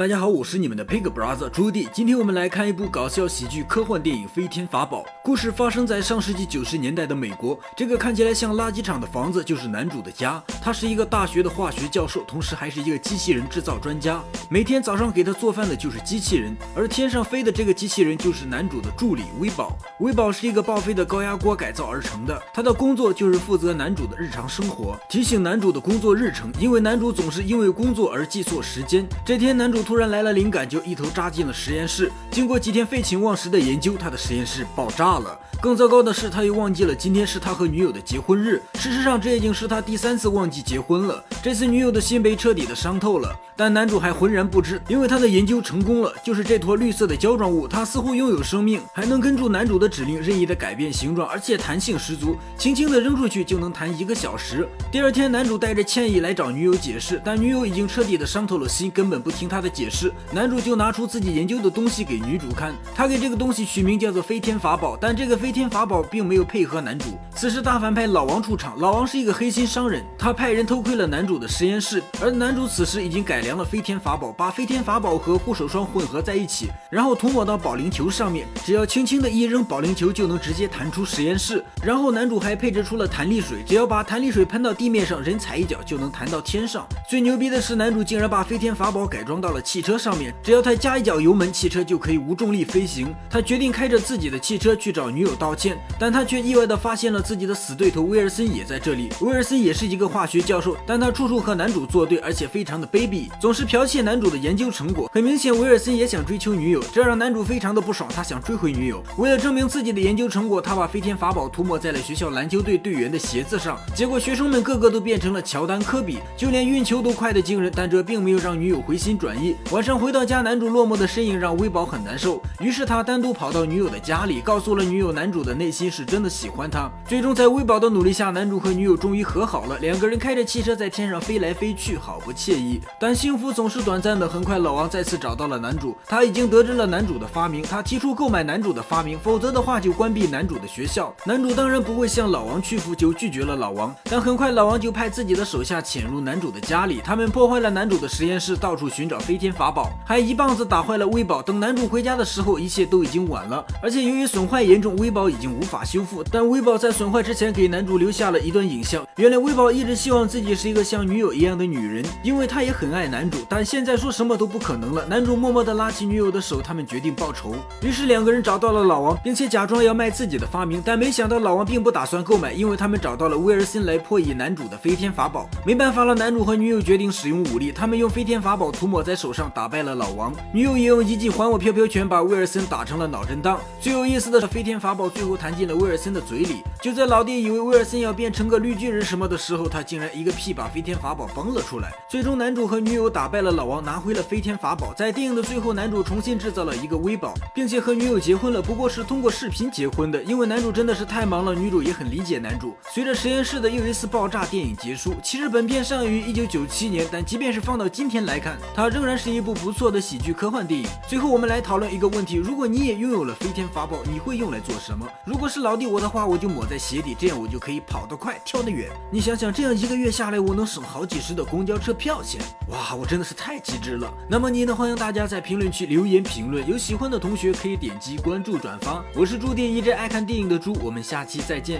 大家好，我是你们的 Pig Brother 朱棣。今天我们来看一部搞笑喜剧科幻电影《飞天法宝》。故事发生在上世纪90年代的美国，这个看起来像垃圾场的房子就是男主的家。他是一个大学的化学教授，同时还是一个机器人制造专家。每天早上给他做饭的就是机器人，而天上飞的这个机器人就是男主的助理威宝。威宝是一个报废的高压锅改造而成的，他的工作就是负责男主的日常生活，提醒男主的工作日程，因为男主总是因为工作而记错时间。这天男主突然来了灵感，就一头扎进了实验室。经过几天废寝忘食的研究，他的实验室爆炸了。更糟糕的是，他又忘记了今天是他和女友的结婚日。事实上，这已经是他第3次忘记结婚了。这次女友的心被彻底的伤透了，但男主还浑然不知，因为他的研究成功了。就是这坨绿色的胶状物，它似乎拥有生命，还能根据男主的指令任意的改变形状，而且弹性十足，轻轻的扔出去就能弹1个小时。第二天，男主带着歉意来找女友解释，但女友已经彻底的伤透了心，根本不听他的解释，男主就拿出自己研究的东西给女主看，他给这个东西取名叫做飞天法宝，但这个飞天法宝并没有配合男主。此时大反派老王出场，老王是一个黑心商人，他派人偷窥了男主的实验室，而男主此时已经改良了飞天法宝，把飞天法宝和护手霜混合在一起，然后涂抹到保龄球上面，只要轻轻的一扔，保龄球就能直接弹出实验室。然后男主还配置出了弹力水，只要把弹力水喷到地面上，人踩一脚就能弹到天上。最牛逼的是，男主竟然把飞天法宝改装到了汽车上面，只要他加一脚油门，汽车就可以无重力飞行。他决定开着自己的汽车去找女友道歉，但他却意外的发现了自己的死对头威尔森也在这里。威尔森也是一个化学教授，但他处处和男主作对，而且非常的卑鄙，总是剽窃男主的研究成果。很明显，威尔森也想追求女友，这让男主非常的不爽，他想追回女友。为了证明自己的研究成果，他把飞天法宝涂抹在了学校篮球队队员的鞋子上，结果学生们个个都变成了乔丹、科比，就连运球都快得惊人。但这并没有让女友回心转意。晚上回到家，男主落寞的身影让威宝很难受，于是他单独跑到女友的家里，告诉了女友男主的内心是真的喜欢他。最终在威宝的努力下，男主和女友终于和好了，两个人开着汽车在天上飞来飞去，好不惬意。但幸福总是短暂的，很快老王再次找到了男主，他已经得知了男主的发明，他提出购买男主的发明，否则的话就关闭男主的学校。男主当然不会向老王屈服，就拒绝了老王。但很快老王就派自己的手下潜入男主的家里，他们破坏了男主的实验室，到处寻找飞天法宝，还一棒子打坏了威宝。等男主回家的时候，一切都已经晚了，而且由于损坏严重，威宝已经无法修复。但威宝在损坏之前给男主留下了一段影像，原来威宝一直希望自己是一个像女友一样的女人，因为他也很爱男主，但现在说什么都不可能了。男主默默地拉起女友的手，他们决定报仇。于是两个人找到了老王，并且假装要卖自己的发明，但没想到老王并不打算购买，因为他们找到了威尔森来破译男主的飞天法宝。没办法了，男主和女友决定使用武力，他们用飞天法宝涂抹在手上打败了老王，女友也用一记还我飘飘拳把威尔森打成了脑震荡。最有意思的是，飞天法宝最后弹进了威尔森的嘴里。就在老弟以为威尔森要变成个绿巨人什么的时候，他竟然一个屁把飞天法宝崩了出来。最终男主和女友打败了老王，拿回了飞天法宝。在电影的最后，男主重新制造了一个威宝，并且和女友结婚了，不过是通过视频结婚的，因为男主真的是太忙了，女主也很理解男主。随着实验室的又一次爆炸，电影结束。其实本片上映于1997年，但即便是放到今天来看，它仍然是一部不错的喜剧科幻电影。最后我们来讨论一个问题，如果你也拥有了飞天法宝，你会用来做什么？如果是老弟我的话，我就抹在鞋底，这样我就可以跑得快跳得远。你想想，这样1个月下来，我能省好几十的公交车票钱，哇，我真的是太机智了。那么你呢？欢迎大家在评论区留言评论，有喜欢的同学可以点击关注转发。我是朱棣，一直爱看电影的猪，我们下期再见。